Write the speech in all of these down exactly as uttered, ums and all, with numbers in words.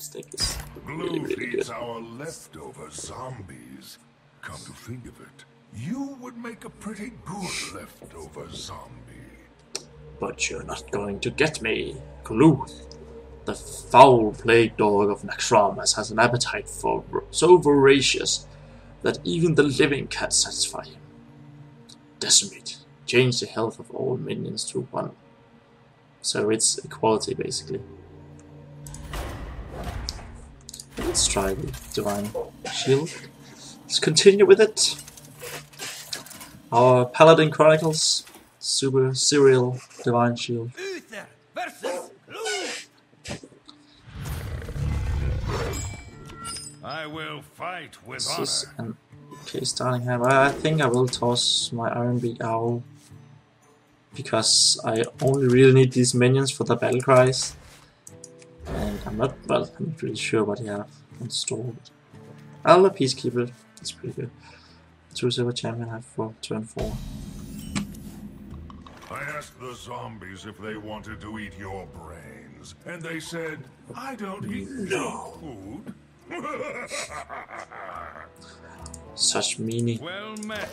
snake is really, really good. Gluth eats our leftover zombies. Come to think of it, you would make a pretty good leftover zombie. But you're not going to get me, Gluth. The foul-plagued dog of Naxxramas has an appetite for so voracious that even the living can't satisfy him. Decimate. Change the health of all minions to one. So it's equality, basically. Let's try the Divine Shield. Let's continue with it. Our Paladin Chronicles Super Serial Divine Shield. I will fight with honor. This is an okay starting hand. I think I will toss my Iron Beak Owl, because I only really need these minions for the battle cries, and I'm not well. I'm not really sure what they have in store. Elder Peacekeeper, it's pretty good. Truesilver Champion have for turn four. I asked the zombies if they wanted to eat your brains, and they said, "I don't eat no food." Such meanie. Well met.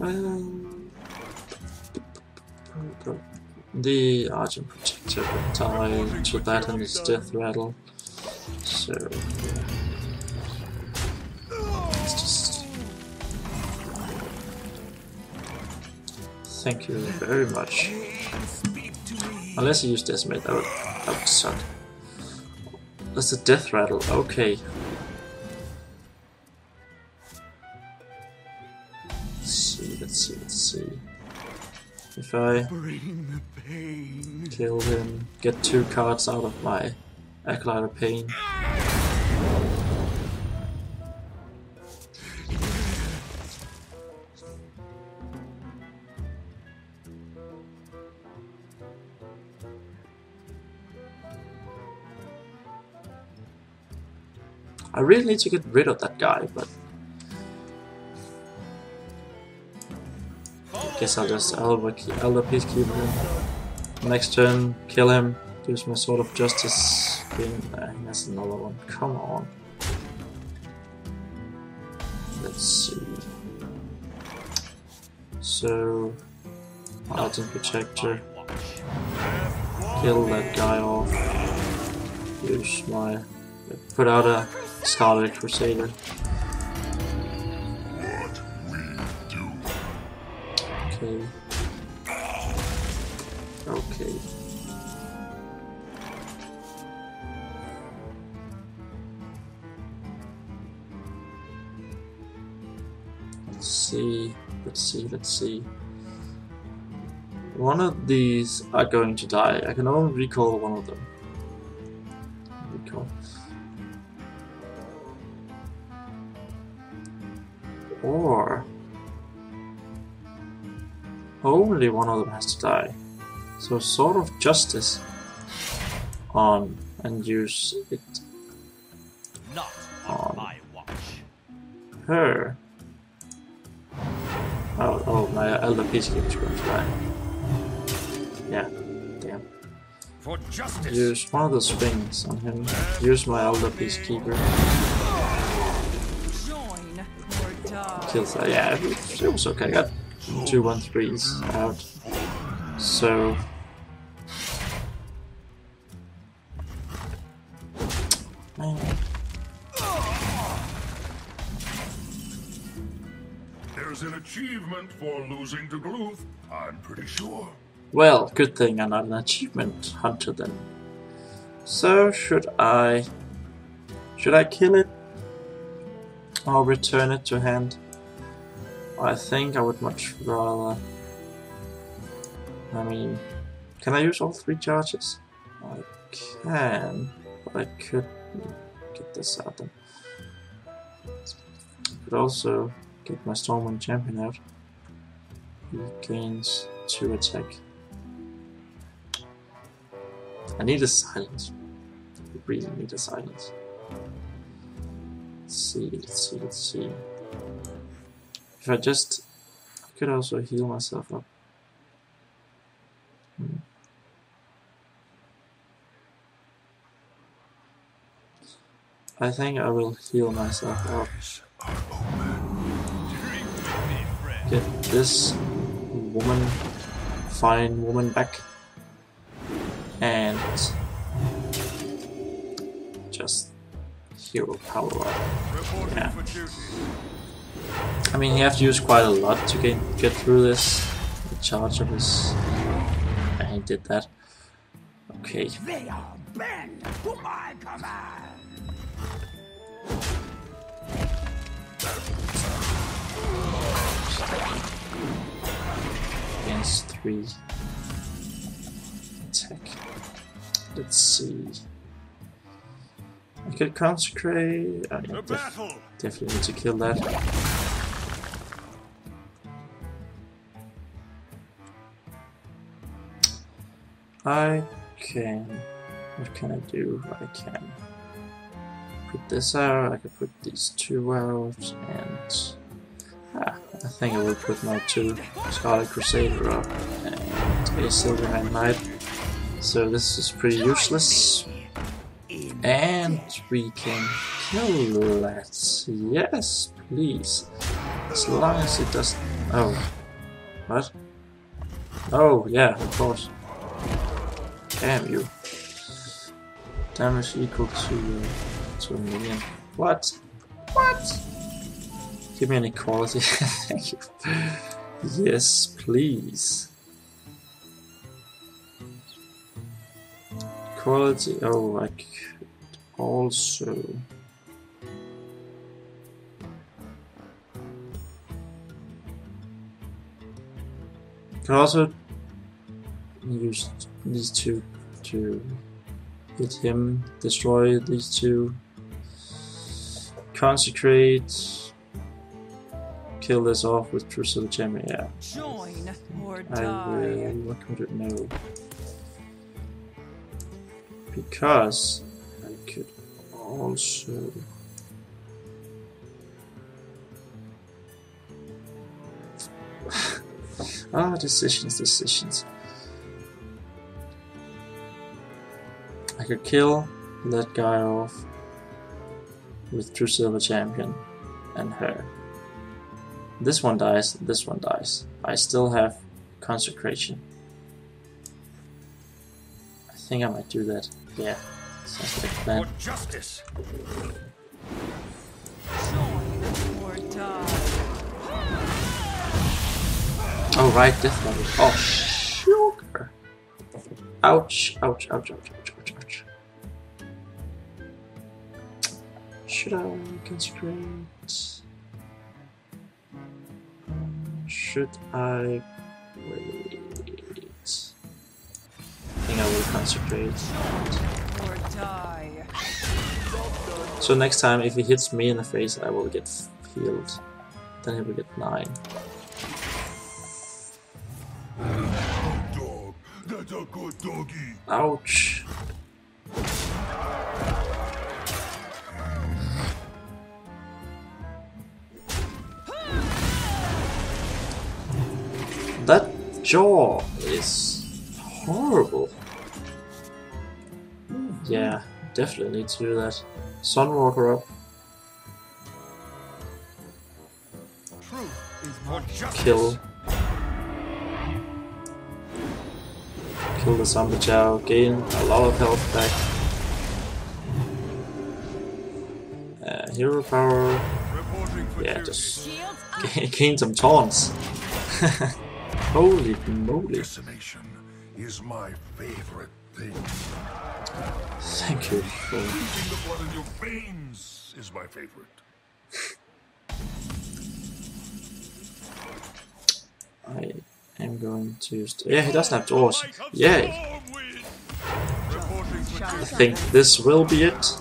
Um, the Argent Protector will tie to that and his death rattle. So let's just thank you very much. Unless you use Decimate, that would that would suck. That's a death rattle, okay. Let's see, let's see. If I kill him, get two cards out of my Acolyte of Pain. I really need to get rid of that guy, but guess I'll just Elder Peacekeeper next turn, kill him, use my Sword of Justice thing. Ah, that's another one, come on. Let's see. So, Argent Protector, kill that guy off, use my, put out a Scarlet Crusader. Okay. Okay. Let's see. Let's see. Let's see. One of these are going to die. I can only recall one of them. Recall. Or only one of them has to die. So Sword of Justice on and use it not on, on my watch. Her. Oh, oh, my Elder Peacekeeper's going to die. Yeah, damn. For justice. Use one of those things on him. Use my Elder Peacekeeper. Join or die. Kills that. Yeah, it was okay. I got Two one threes out. So there's an achievement for losing to Gluth, I'm pretty sure. Well, good thing I'm not an achievement hunter then. So should I should I kill it or return it to hand? I think I would much rather. I mean, can I use all three charges? I can, but I could get this out then. I could also get my Stormwind Champion out. He gains two attack. I need a silence. I really need a silence. Let's see, let's see, let's see. If I just I could also heal myself up. Hmm. I think I will heal myself up. Get this woman, fine woman, back, and just hero power up. Yeah. I mean, you have to use quite a lot to get get through this. The charge of his. I did that. Okay. They are bent to my command. Against three attack. Let's see. I could consecrate. I def definitely need to kill that. I can. What can I do? I can put this out. I can put these two out, and ah, I think I will put my two Scarlet Crusader up and a Silverhand Knight. So this is pretty useless. And we can kill that. Yes, please. As long as it doesn't. Oh. What? Oh, yeah, of course. Damn you. Damage equal to, uh, to a million. What? What? Give me an equality. Thank you. Yes, please. Equality. Oh, I could also. Could also use these two to hit him, destroy these two, consecrate. Kill this off with Truesilver Champion, yeah. Join or die. I will. What could it know? Because I could also. ah, decisions, decisions. I could kill that guy off with Truesilver Champion and her. This one dies, this one dies. I still have consecration. I think I might do that. Yeah, sounds like a plan. For justice. Oh right, Deathlord. Oh sugar. Ouch, ouch, ouch, ouch, ouch, ouch, ouch. Should I consecrate? Should I wait? I think I will consecrate. Or die. So next time, if he hits me in the face, I will get healed. Then he will get nine. Dog. That's a good doggy. Ouch. That jaw is horrible. Yeah, definitely need to do that. Sunwalker up. Kill. Kill the Zombie Chow. Gain a lot of health back. Uh, hero power. Yeah, just gain some taunts. Holy moly! Decimation is my favorite thing. Thank you. For... Leaking the blood in your veins is my favorite. I am going to use. Yeah, he doesn't have doors. Yeah. I think this will be it.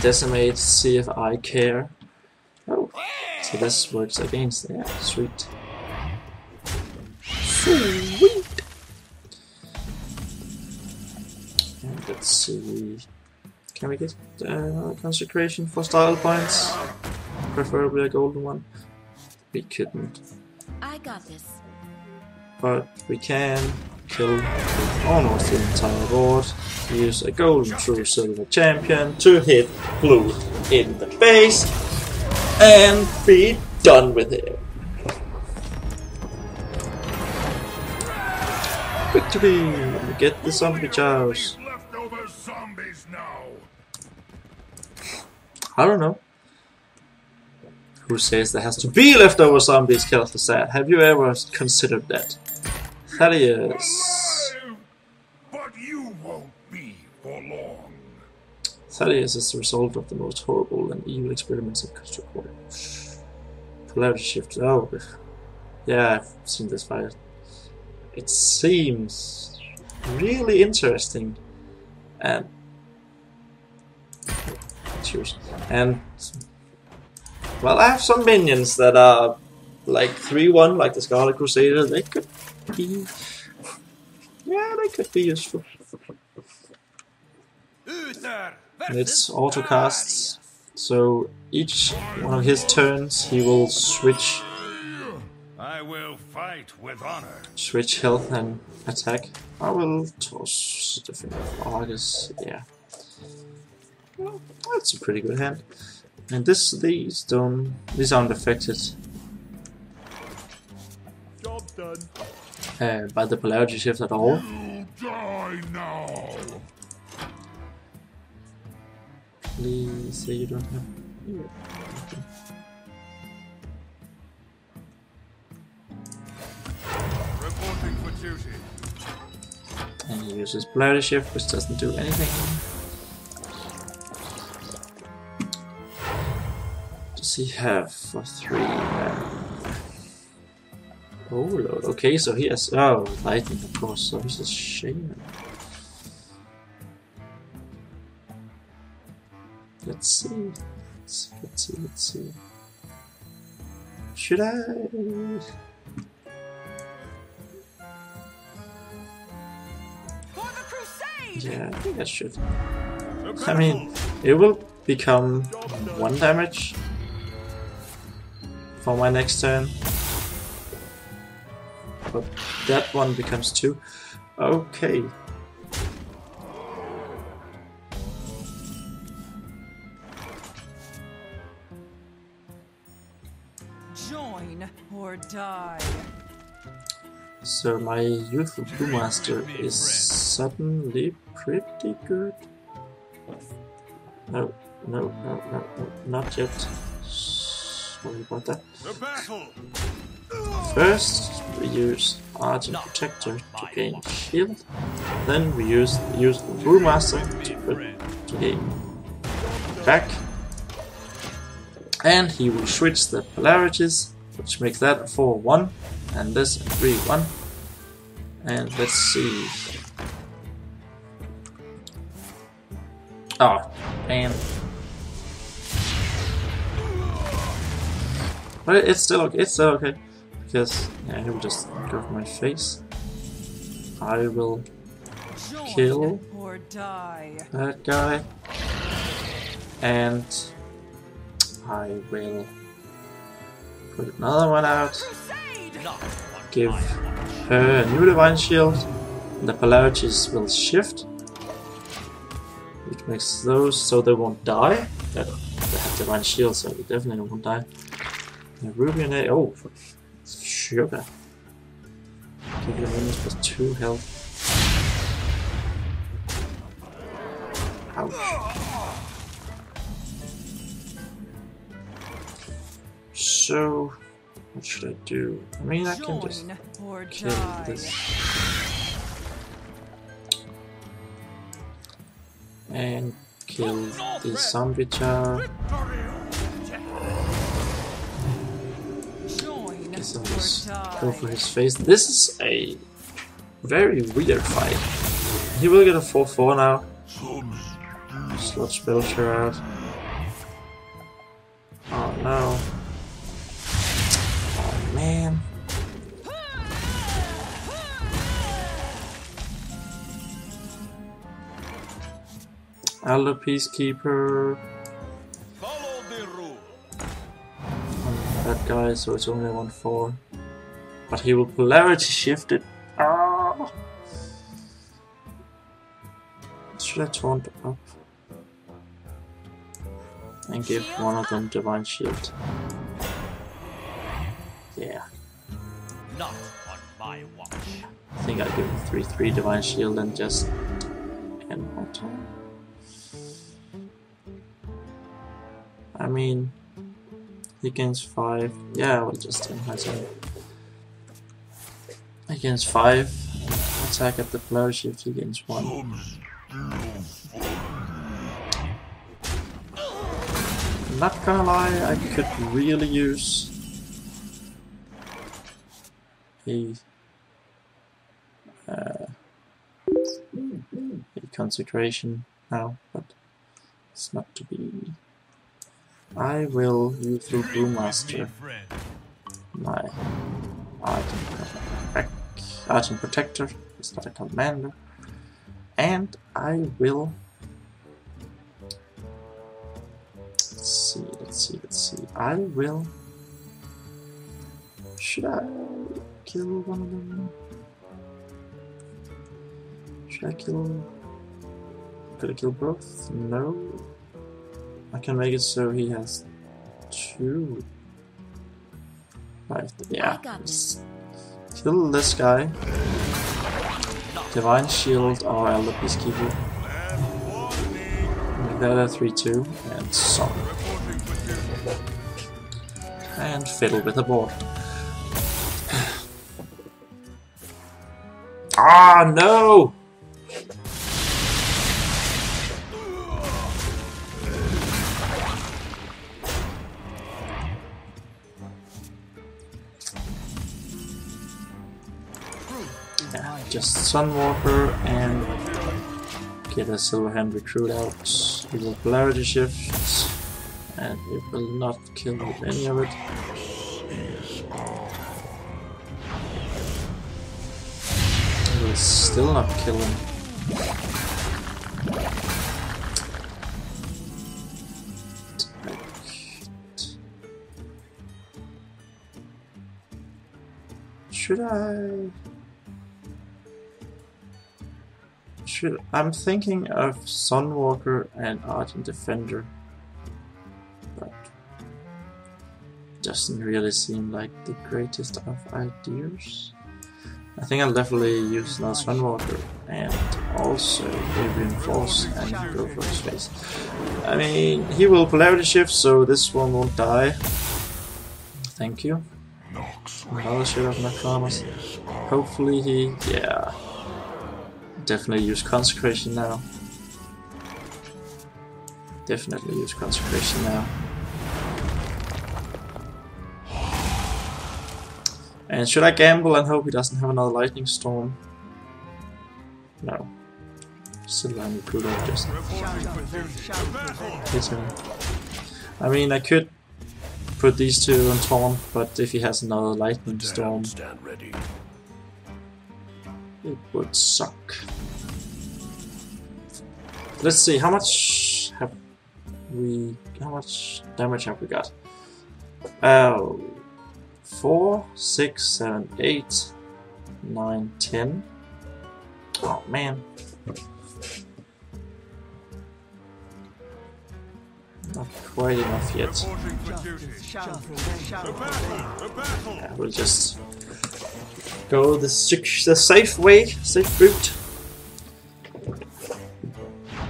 Decimate. See if I care. Oh, so this works against. Yeah, sweet. Sweet. And let's see. Can we get uh, another consecration for style points? preferably a golden one. We couldn't. I got this. But we can kill almost the entire board. Use a golden Truesilver Champion to hit Gluth in the face and be done with him. Victory! We get the Zombie Chows. I don't know. Who says there has to be leftover zombies, Kelthasar? Have you ever considered that? Thaddius. But you won't be for long. Thaddius is the result of the most horrible and evil experiments of Construct Quarter. Polarity Shift. Oh, yeah, I've seen this fight. It seems really interesting. And. Cheers. And. Well, I have some minions that are like three one, like the Scarlet Crusader. They could be... Yeah, they could be useful. And it's autocasts, so each one of his turns he will switch... I will fight with honor. Switch health and attack. I will toss the Finger of Argus, yeah. Well, that's a pretty good hand. And this, these don't, these aren't affected Job done. Uh, by the polarity shift at all. You die now. Please say you don't have. Yeah. Okay. Reporting for duty. And he uses polarity shift, which doesn't do anything. He have for three. Oh lord. Okay, so he has. Oh, lightning, of course. So he's a shaman. Let's see. Let's, let's see. Let's see. Should I? For the crusade! Yeah, I think I should. I mean, it will become one damage. For my next turn, but that one becomes two. Okay. Join or die. So my Youthful Brewmaster is suddenly pretty good. No, no, no, no, no, not yet. Sorry about that. First, we use Argent Protector to gain shield. Then we use use the Brewmaster to put to gain back. And he will switch the polarities, which makes that a four one and this a three one. And let's see. Ah, oh, and. But it's still okay, it's still okay, because yeah, he will just go for my face. I will kill that guy, and I will put another one out, give her a new Divine Shield, and the polarities will shift, which makes those so they won't die. They have Divine Shield, so they definitely won't die. Ruby and A. Oh, sugar. Give you minus plus two health. Ouch. So, what should I do? I mean, I can just kill this. And kill this zombie child. So let's go for his face. This is a very weird fight. He will get a four four now. Sludge Belcher out. Oh no. Oh man. Elder Peacekeeper. guy, so it's only one four. But he will polarity shift it. Ah. Should I taunt up? And give one of them Divine Shield. Yeah. Not on my watch. I think I give him three three Divine Shield and just end my turn. I mean, he gains five. Yeah, we'll just end my turn. He gains five. Attack at the blow shift, he gains one. Not gonna lie, I could really use a, uh, a consecration now, but it's not to be. I will Youthful Brewmaster my Argent Protector, it's not a commander, and I will. Let's see, let's see, let's see. I will. Should I kill one of them? Should I kill. Could I kill both? No. I can make it so he has two. Right, yeah. Kill this guy. Divine Shield or Elder Peacekeeper. That are three two and song. And fiddle with the board. Ah no! Yeah, just Sunwalker and get a Silverhand recruit out. It will polarity shift, and it will not kill with any of it. It will still not kill him. Should I? I'm thinking of Sunwalker and Argent Defender, but doesn't really seem like the greatest of ideas. I think I'll definitely use now Sunwalker and also reinforce and go for his face. I mean, he will polarity shift, so this one won't die. Thank you. Another shit of Naxxramas. Hopefully he, yeah. Definitely use consecration now. Definitely use consecration now. And should I gamble and hope he doesn't have another lightning storm? No. Still I'm Pluto just hit him. I mean, I could put these two on Torm, but if he has another lightning storm, it would suck. Let's see, how much have we... how much damage have we got? Oh, four, six, seven, eight, nine, ten. Oh man. Not quite enough yet. Yeah, we'll just go the, the safe way, safe route.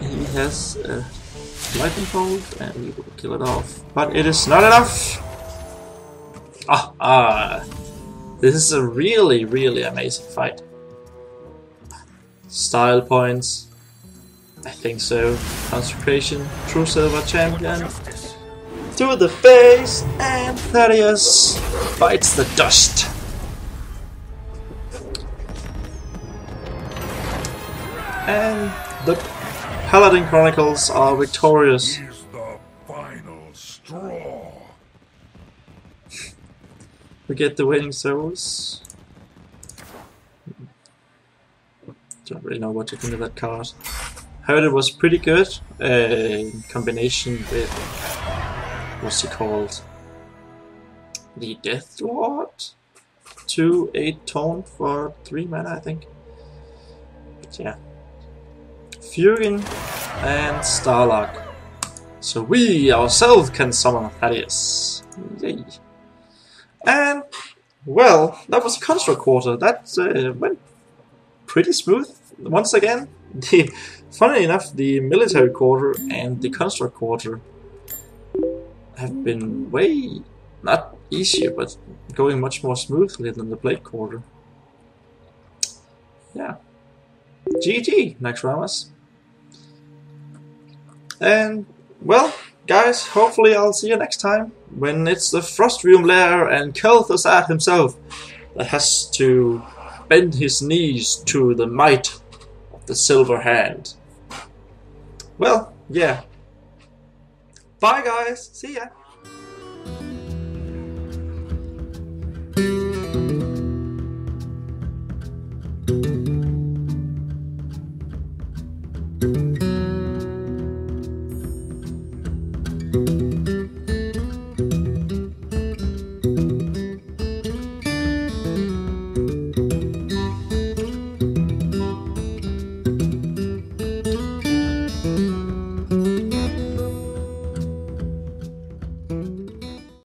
He has a lightning bolt and we will kill it off. But it is not enough! Ah, ah! This is a really, really amazing fight. Style points. I think so. Consecration, Truesilver Champion. Through the face, and Thaddius bites the dust. And the Paladin Chronicles are victorious. Here's the final straw. We get the winning souls. Don't really know what to think of that card. Heard it was pretty good uh, in combination with what's it called? the Deathlord to a taunt for three mana, I think. But yeah. Fugin and Starlark. So we ourselves can summon Thaddius. Yay. And, well, that was Construct Quarter. That uh, went pretty smooth. Once again, the, funnily enough, the Military Quarter and the Construct Quarter have been way, not easier, but going much more smoothly than the Plate Quarter. Yeah. G G, Naxxramas. And, well, guys, hopefully I'll see you next time when it's the Frost Realm Lair and Kelthasar himself that has to bend his knees to the might of the Silver Hand. Well, yeah. Bye, guys. See ya.